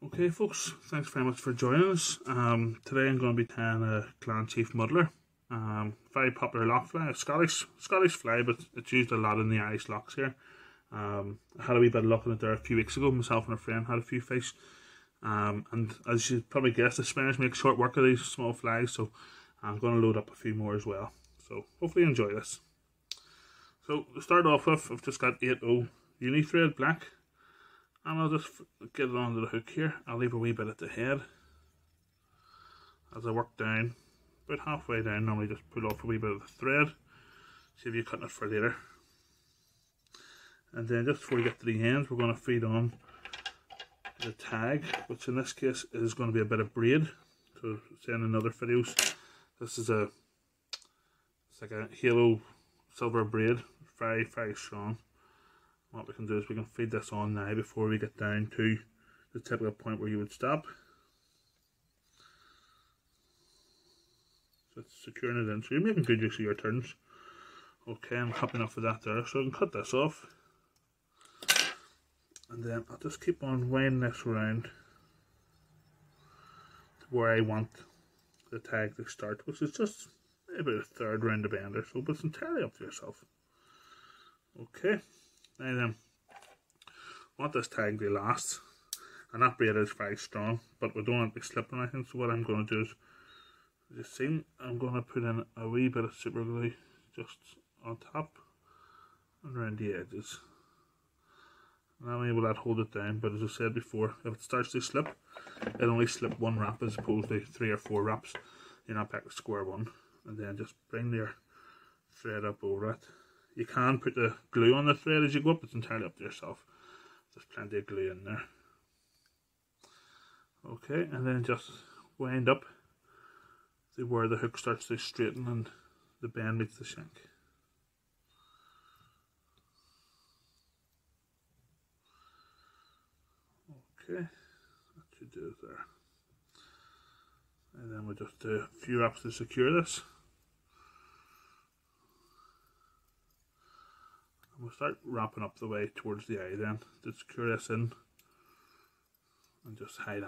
Okay folks, thanks very much for joining us. Today I'm going to be tying a Clan Chief Muddler. Very popular lock fly, Scottish fly, but it's used a lot in the Irish locks here. I had a wee bit of luck in it there a few weeks ago. Myself and a friend had a few fish. And as you probably guessed, the spinners make short work of these small flies, so I'm going to load up a few more as well. So hopefully you enjoy this. So to start off with, I've just got 8-0 unithread black, and I'll just get it onto the hook here. I'll leave a wee bit at the head as I work down. About halfway down, normally just pull off a wee bit of the thread, see if you're cutting it for later. And then just before we get to the ends, we're going to feed on the tag, which in this case is going to be a bit of braid. So saying in other videos, this is a, it's like a halo silver braid, very strong. What we can do is we can feed this on now before we get down to the typical point where you would stop. So it's securing it in, so you're making good use of your turns. Okay, I'm happy enough with that there, so I can cut this off. And then I'll just keep on weighing this around to where I want the tag to start, which is just about a third round the bend or so, but it's entirely up to yourself. Okay, now then, I want this tag to last, and that braid is very strong, but we don't want it to be slipping or anything, so what I'm going to do is, as you see, I'm going to put in a wee bit of super glue just on top and around the edges. Not only will that hold it down, but as I said before, if it starts to slip, it'll only slip one wrap as opposed to 3 or 4 wraps. You're not back to square one. And then just bring your thread up over it. You can put the glue on the thread as you go up, it's entirely up to yourself. There's plenty of glue in there. Okay, and then just wind up to where the hook starts to straighten and the bend meets the shank. Okay, that should do it there. And then we'll just do a few wraps to secure this. And we'll start wrapping up the way towards the eye then to secure this in and just hide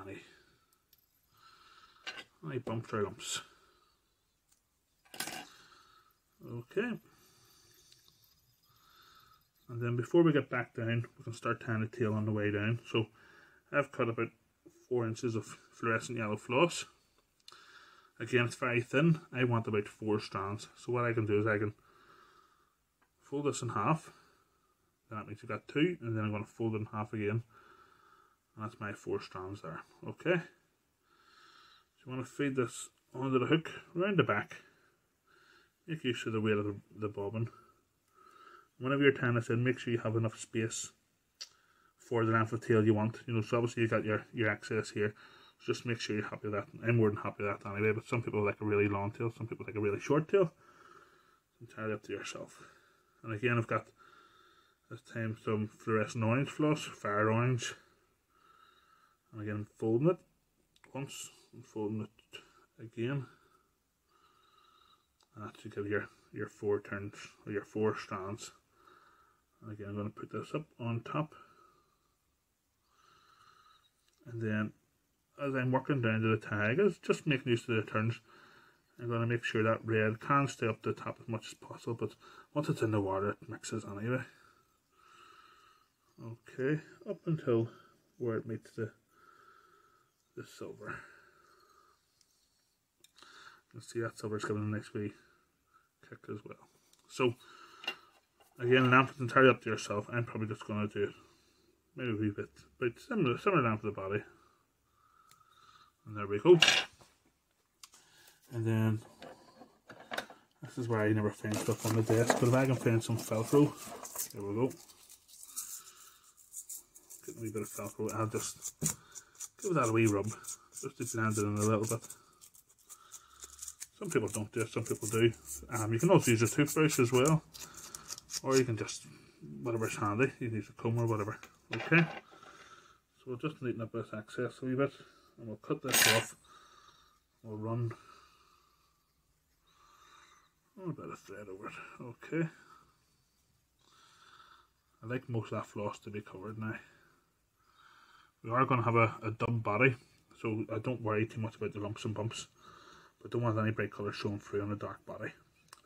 any bumps or lumps. Okay. And then before we get back down, we can start tying the tail on the way down. So I've cut about 4 inches of fluorescent yellow floss. Again, it's very thin. I want about 4 strands. So what I can do is I can fold this in half. That means you've got 2, and then I'm going to fold it in half again. And that's my 4 strands there. Okay. So you want to feed this onto the hook, round the back. Make use of the weight of the bobbin. Whenever you're tying this in, make sure you have enough space for the length of tail you want, you know. So obviously you've got your excess here, so just make sure you're happy with that. I'm more than happy with that anyway, but some people like a really long tail, some people like a really short tail. It's entirely up to yourself. And again, I've got this time some fluorescent orange floss, fire orange, and again folding it once and folding it again, and that should give your 4 turns or your 4 strands. And again, I'm going to put this up on top. And then, as I'm working down to the tag, I was just making use of the turns. I'm going to make sure that red can stay up the top as much as possible, but once it's in the water, it mixes anyway. Okay, up until where it meets the silver. You can see that silver's giving a nice wee kick as well. So, again, lamp is entirely up to yourself. I'm probably just going to do maybe a wee bit, but similar down to the body. And there we go. And then this is where I never find stuff on the desk, but if I can find some Velcro, there we go. Get a wee bit of Velcro. I'll just give that a wee rub, just to blend it in a little bit. Some people don't do it, some people do. You can also use a toothbrush as well, or you can just whatever's handy. You can use a comb or whatever. Okay, so we'll just neaten up this excess a wee bit, and we'll cut this off. We'll run a little bit of thread over it. Okay, I like most of that floss to be covered now. We are going to have a dub body, so I don't worry too much about the lumps and bumps, but don't want any bright colours showing through on a dark body.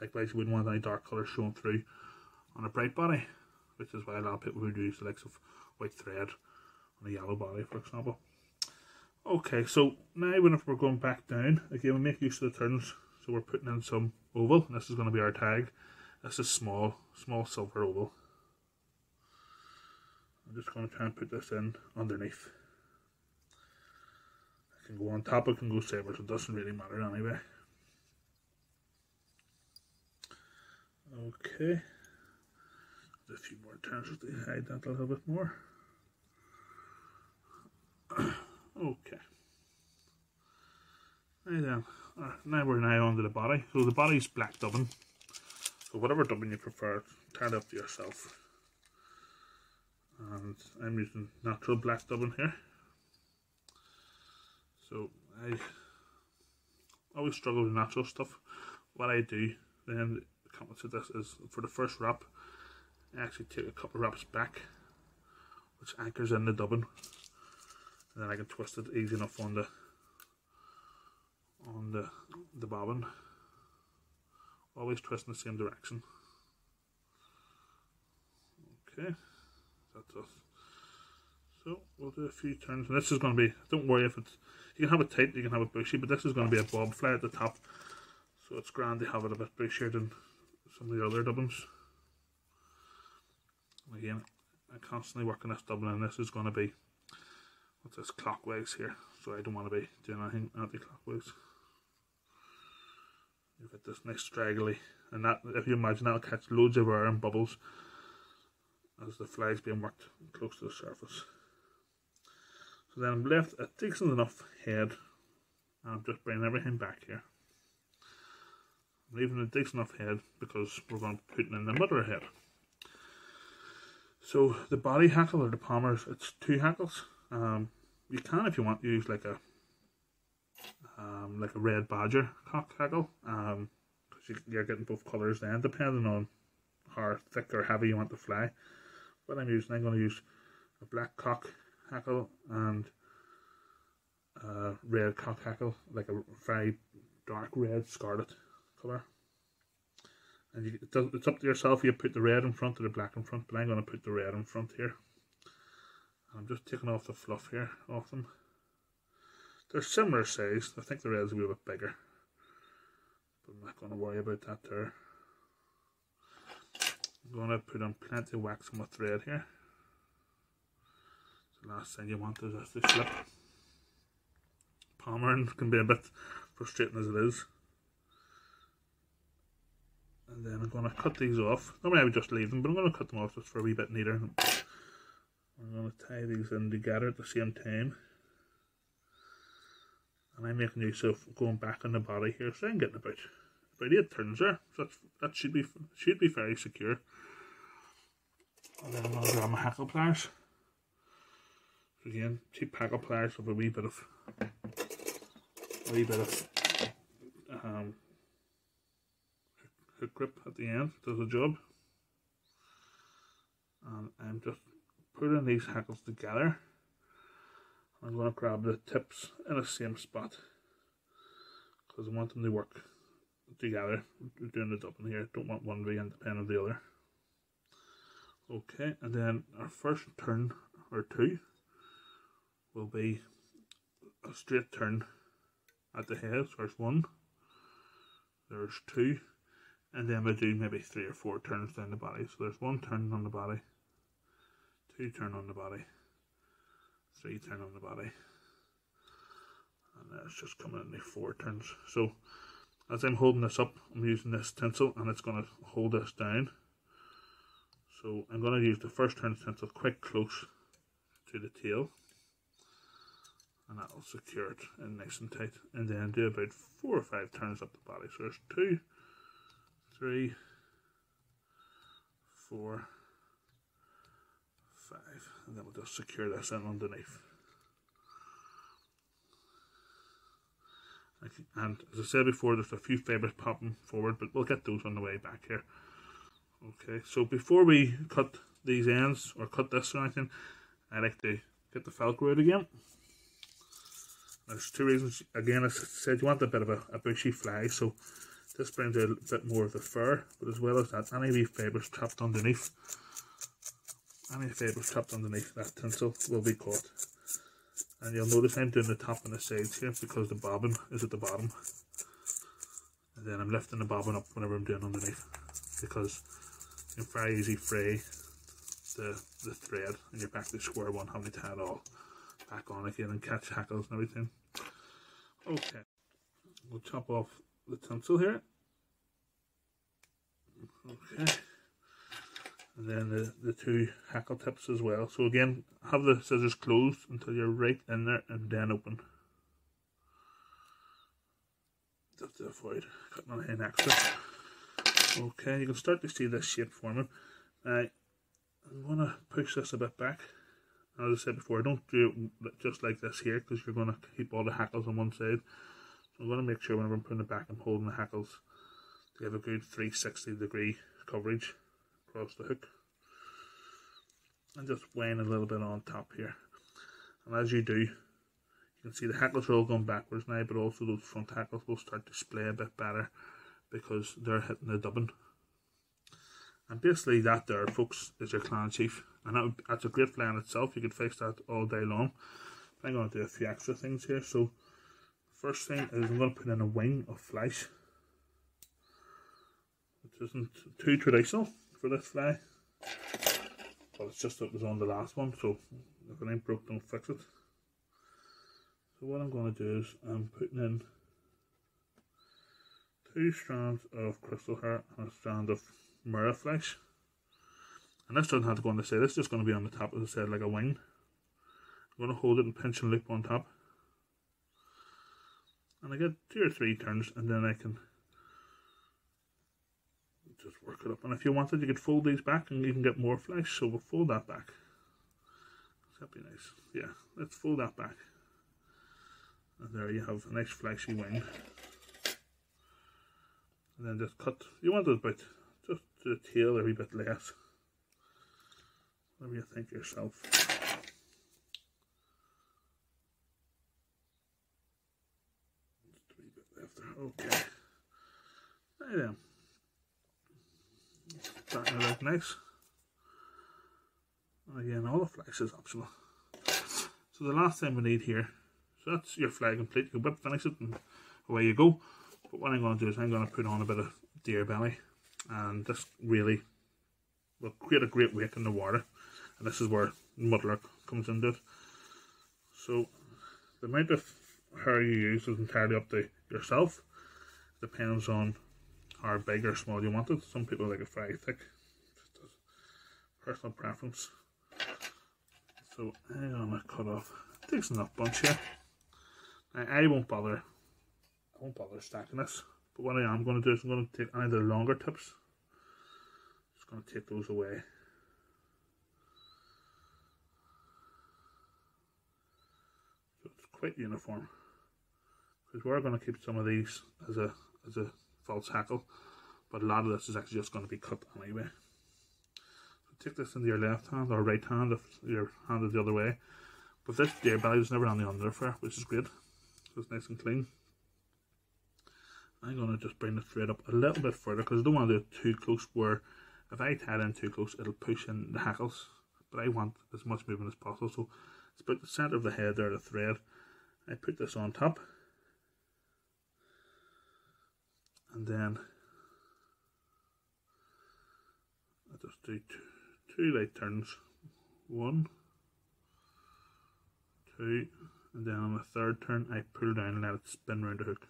Likewise, you wouldn't want any dark colours showing through on a bright body, which is why a lot of people would use the likes of white thread on a yellow body, for example. Okay, so now whenever we're going back down, again we make use of the turns, so we're putting in some oval, and this is going to be our tag. This is small silver oval. I'm just going to try and put this in underneath. I can go on top, I can go sideways, it doesn't really matter anyway. Okay, a few more turns just to hide that a little bit more. Okay, now we're now onto the body. So the body's black dubbing, so whatever dubbing you prefer, tie it up to yourself. And I'm using natural black dubbing here. So I always struggle with natural stuff. What I do then, the comment to this is, for the first wrap, I actually take a couple wraps back, which anchors in the dubbing, and then I can twist it easy enough on the bobbin. Always twist in the same direction. Okay, that's us. So we'll do a few turns, and this is going to be, don't worry if it's, you can have it tight, you can have it bushy, but this is going to be a bob fly at the top, so it's grand to have it a bit bushier than some of the other dubbins. Again, I'm constantly working this dubbing, and this is going to be, what's this, clockwise here, so I don't want to be doing anything anti-clockwise. You've got this nice straggly, and that, if you imagine, that'll catch loads of air and bubbles as the fly's being worked close to the surface. So then I'm left a decent enough head, and I'm just bringing everything back here. I'm leaving a decent enough head because we're going to be putting in the muddler head. So the body hackle, or the palmers, it's two hackles. You can, if you want, use like a red badger cock hackle, because you're getting both colours then, depending on how thick or heavy you want to fly. What I'm using, I'm going to use a black cock hackle and a red cock hackle, like a very dark red scarlet colour. And it's up to yourself, you put the red in front or the black in front, but I'm going to put the red in front here. I'm just taking off the fluff here off them. They're similar size. I think the red's a wee bit bigger, but I'm not going to worry about that there. I'm going to put on plenty of wax on my thread here. The last thing you want is this to slip. Palmering can be a bit frustrating as it is. And then I'm going to cut these off. Normally I would just leave them, but I'm going to cut them off just for a wee bit neater. I'm going to tie these in together at the same time, and I'm making use of going back on the body here, so I'm getting about 8 turns there, so that should be very secure. And then I'm going to grab my hackle pliers. So again, cheap hackle pliers with a wee bit of hook grip at the end, does the job. And I'm just putting these hackles together. I'm going to grab the tips in the same spot because I want them to work together. We're doing the dubbing here, don't want one to be independent of the other. Okay, and then our first turn or two will be a straight turn at the head. So there's one, there's two, and then we do maybe 3 or 4 turns down the body. So there's 1 turn on the body, 2 turn on the body, 3 turn on the body, and that's just coming in the 4 turns. So as I'm holding this up, I'm using this tinsel, and it's going to hold this down. So I'm going to use the first turn tinsel quite close to the tail, and that'll secure it in nice and tight. And then do about 4 or 5 turns up the body. So there's 2, 3, 4, 5, and then we'll just secure this in underneath. Okay, and as I said before, there's a few fibres popping forward, but we'll get those on the way back here. Okay, so before we cut these ends or cut this or anything, I like to Get the Falcroid again. There's two reasons. Again, I said you want a bit of a bushy fly, so this brings out a bit more of the fur, but as well as that, any wee fibres trapped underneath, that tinsel will be caught. And you'll notice I'm doing the top and the sides here because the bobbin is at the bottom. And then I'm lifting the bobbin up whenever I'm doing underneath, because you can very easily fray the thread and you're back to square one, having to tie it all back on again and catch hackles and everything. Okay, we'll chop off the tinsel here. Okay, and then the two hackle tips as well. So again, have the scissors closed until you're right in there and then open. Just to avoid cutting on any extra. Okay, you can start to see this shape forming. I'm going to push this a bit back. As I said before, don't do it just like this here, because you're going to keep all the hackles on one side. So I'm going to make sure whenever I'm putting it back, I'm holding the hackles to have a good 360 degree coverage across the hook. And just weighing a little bit on top here. And as you do, you can see the hackles are all going backwards now, but also those front hackles will start to splay a bit better because they're hitting the dubbing. And basically that there, folks, is your Clan Chief. And that's a great fly in itself. You could fix that all day long. But I'm going to do a few extra things here. So first thing is I'm going to put in a wing of flesh, which isn't too traditional for this fly, but it's just that it was on the last one, so if it ain't broke, don't fix it. So what I'm going to do is I'm putting in 2 strands of crystal hair and a strand of murra flesh. And this doesn't have to go on the side, this is just going to be on the top, as I said, like a wing. I'm going to hold it and pinch and loop on top. And I get 2 or 3 turns, and then I can just work it up. And if you wanted, you could fold these back and you can get more flesh, so we'll fold that back. That'd be nice. Yeah, let's fold that back. And there you have a nice fleshy wing. And then just cut, you want it about just the tail a wee bit less. Whatever you think yourself. Just a wee bit left there. Okay. Now then. Starting it out nice. And again, all the flex is optional. So the last thing we need here, so that's your fly complete. You can whip finish it and away you go. But what I'm going to do is I'm going to put on a bit of deer belly, and this really will create a great wake in the water, and this is where Muddler comes into it. So the amount of hair you use is entirely up to yourself. It depends on how big or small you want it. Some people like it very thick, just a personal preference. So I'm gonna cut off, it takes enough bunch here. Now, I won't bother stacking this, but what I am going to do is I'm going to take any of the longer tips. Just going to take those away. So it's quite uniform, because we're going to keep some of these as a false hackle, but a lot of this is actually just going to be cut anyway. So take this into your left hand or right hand if your hand is the other way. But this deer belly was never on the underfur, which is great. So it's nice and clean. I'm going to just bring the thread up a little bit further, because I don't want to do it too close, where if I tie it in too close it'll push in the hackles, but I want as much movement as possible. So it's about the centre of the head there, the thread. I put this on top, and then I just do two light turns, 1, 2, and then on the third turn I pull down and let it spin round the hook.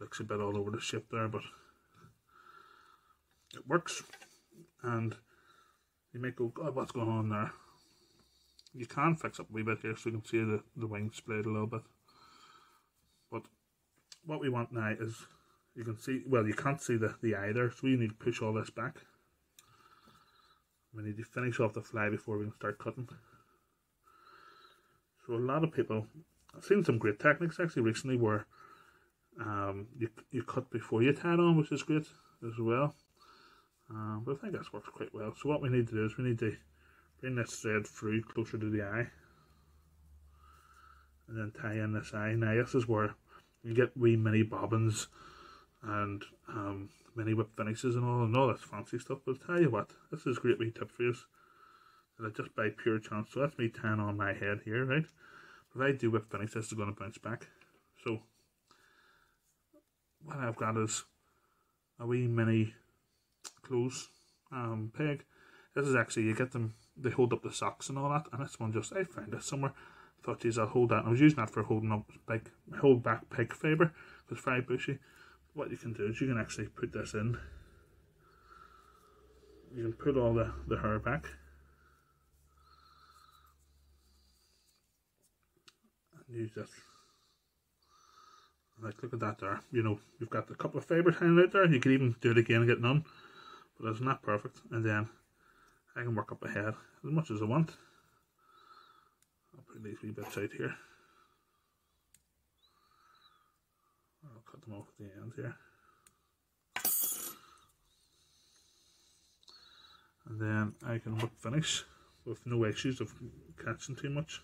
Looks a bit all over the ship there, but it works. And you might go, God, what's going on there? You can fix up a wee bit here, so you can see the wing splayed a little bit. But what we want now is, you can see, well, you can't see the eye there, so you need to push all this back. We need to finish off the fly before we can start cutting. So a lot of people, I've seen some great techniques actually recently where you cut before you tie it on, which is great as well. But I think that's worked quite well. So what we need to do is we need to bring this thread through closer to the eye, and then tie in this eye. Now this is where you get wee mini bobbins and mini whip finishes and all this fancy stuff. But I'll tell you what, this is a great wee tip for you that I just by pure chance, so that's me tying on my head here, right? If I do whip finish, this is going to bounce back. So what I've got is a wee mini clothes peg. This is actually, you get them, they hold up the socks and all that, and this one just, I found this somewhere, thought, geez, I'll hold that, and I was using that for holding up, like, hold back peg fibre, it was very bushy. What you can do is you can actually put this in, you can put all the hair back, and use this. Like, look at that there, you know, you've got a couple of fibres hanging out there, you can even do it again and get none, but isn't that perfect? And then I can work up ahead as much as I want. I'll put these wee bits out here, I'll cut them off at the end here, and then I can whip finish with no issues of catching too much.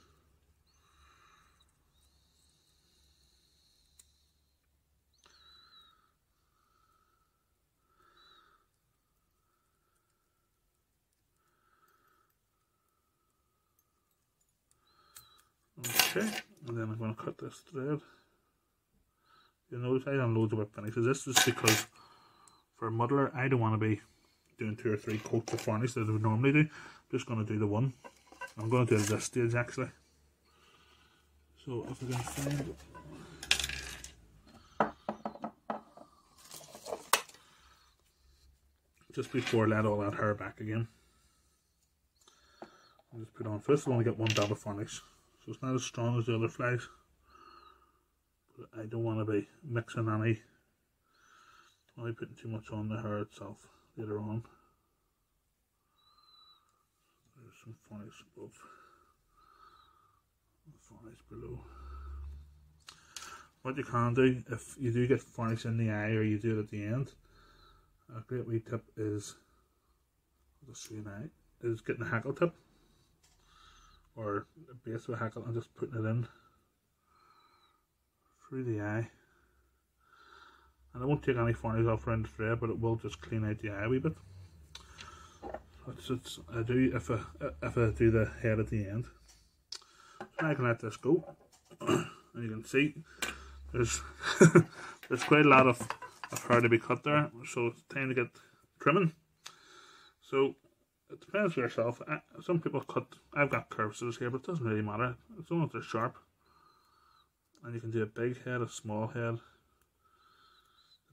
Okay, and then I'm going to cut this thread. You notice I done loads of whip finishes. This is because for Muddler I don't want to be doing 2 or 3 coats of varnish that I would normally do. I'm just going to do the one. I'm going to do it at this stage actually. So if we can find just before I let all that hair back again, I'll just put on first. I'll only get one dab of varnish. So it's not as strong as the other flags, but I don't want to be mixing any, don't want to be putting too much on the hair itself later on. There's some varnish above, varnish below. What you can do, if you do get varnish in the eye or you do it at the end, a great wee tip is, I'll just show you now, is getting a hackle tip, or the base of a hackle, and just putting it in through the eye. And it won't take any varnish off around the thread, but it will just clean out the eye a wee bit. That's what I do if I do the head at the end. So now I can let this go, and you can see there's there's quite a lot of hair to be cut there, so it's time to get trimming. So it depends on yourself. Some people cut, I've got curved scissors here, but it doesn't really matter as long as they're sharp, and you can do a big head, a small head,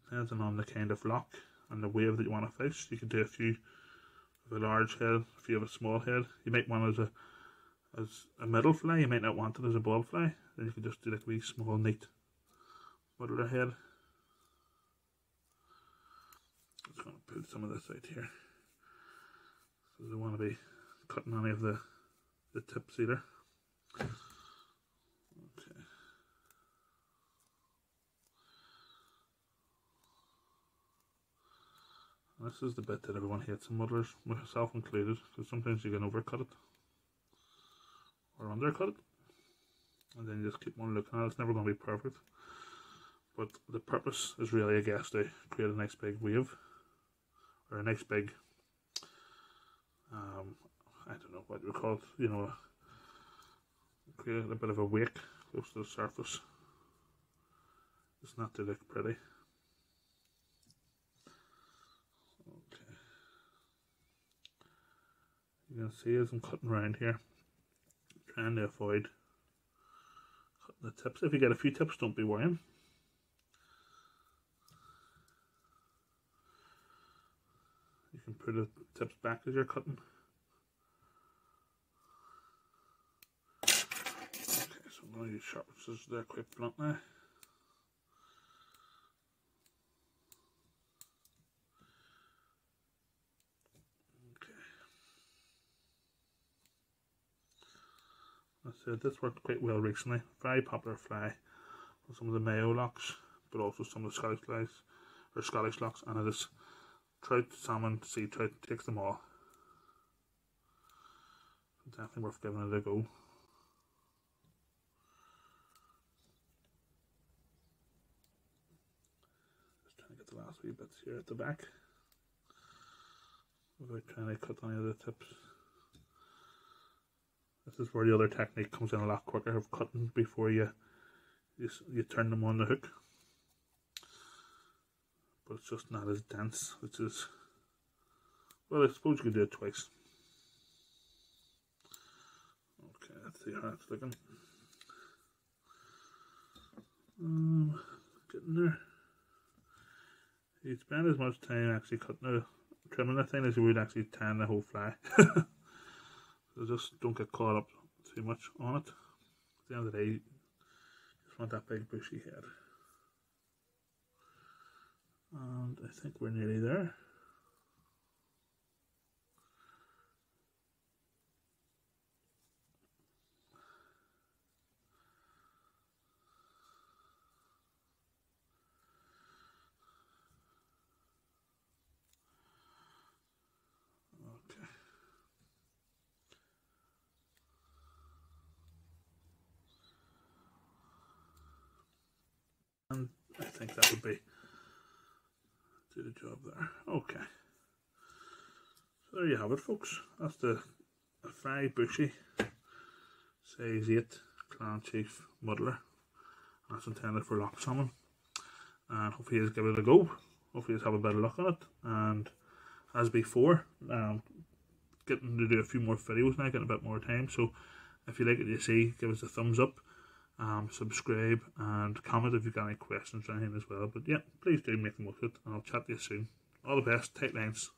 depending on the kind of lock and the wave that you want to fish. You can do a few with a large head, a few with a small head. You might want it as a middle fly, you might not want it as a ball fly, then you can just do like a wee small neat muddler head. I'm just going to put some of this out here. I don't want to be cutting any of the tips either. Okay. This is the bit that everyone hates in muddlers, myself included, because sometimes you can overcut it or undercut it, and then you just keep on looking at it. It's never going to be perfect, but the purpose is really, I guess, to create a nice big wave or a nice big I don't know what you call it, you know, create a bit of a wake close to the surface. It's not to look pretty. Okay. You can see as I'm cutting around here, trying to avoid cutting the tips. If you get a few tips, don't be worrying. You can put the tips back as you're cutting. Okay, so I'm going to use sharp scissors there, quite blunt now. Okay. I said this worked quite well recently. Very popular fly on some of the Mayo locks, but also some of the Scottish flies, or Scottish locks, and it is tried to summon, so he tried to take them all. Definitely worth giving it a go. Just trying to get the last wee bits here at the back without trying to cut any of the tips. This is where the other technique comes in a lot quicker of cutting before you turn them on the hook. But it's just not as dense, which is, well, I suppose you could do it twice. Okay, let's see how it's looking. Getting there. You'd spend as much time actually trimming the thing as you would actually tan the whole fly. So just don't get caught up too much on it. At the end of the day, you just want that big bushy head. And I think we're nearly there. Okay. And I think that would be do the job there. Okay, so there you have it, folks. That's the fly bushy size 8 Clan Chief Muddler. That's intended for loch salmon, and hopefully you guys give it a go. Hopefully you have a bit of luck on it. And as before, getting to do a few more videos now, getting a bit more time. So if you like what you see, give us a thumbs up. Subscribe and comment if you've got any questions or anything as well. But yeah, please do make the most of it, and I'll chat to you soon. All the best, tight lines.